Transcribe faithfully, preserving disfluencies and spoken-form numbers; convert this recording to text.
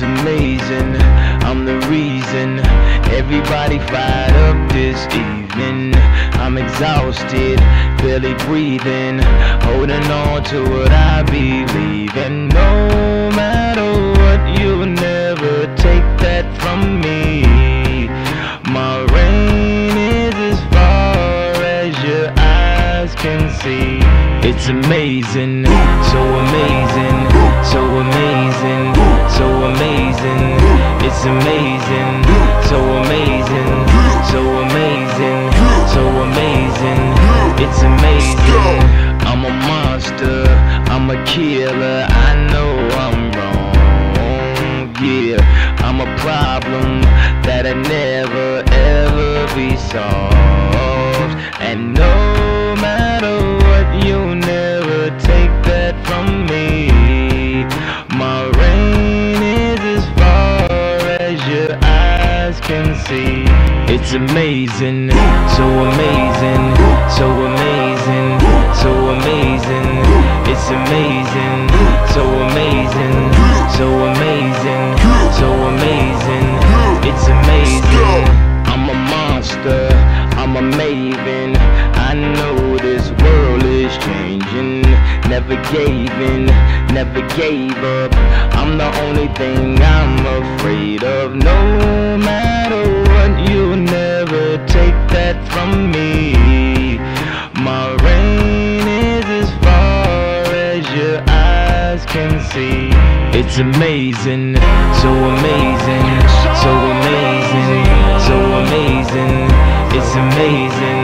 it's amazing. I'm the reason everybody fired up this evening. I'm exhausted, barely breathing, holding on to what I believe. And no matter what, you'll never take that from me. My reign is as far as your eyes can see. It's amazing, so amazing, so amazing, so amazing. It's amazing, so amazing, so amazing, so amazing. It's amazing. I'm a monster, I'm a killer, I know I'm wrong, yeah. I'm a problem that'll never ever be solved. And no matter what, you'll never take that from me. My reign is as far as your eyes can see. It's amazing, so amazing, so amazing, so amazing. It's amazing, so amazing, so amazing, so amazing. It's amazing. I'm a monster, I'm a maven, I know this world is changing. Never gave in, never gave up, I'm the only thing I'm afraid of. No matter what, you'll never take that from me. My reign is as far as your eyes can see. It's amazing, so amazing, so amazing, so amazing. It's amazing.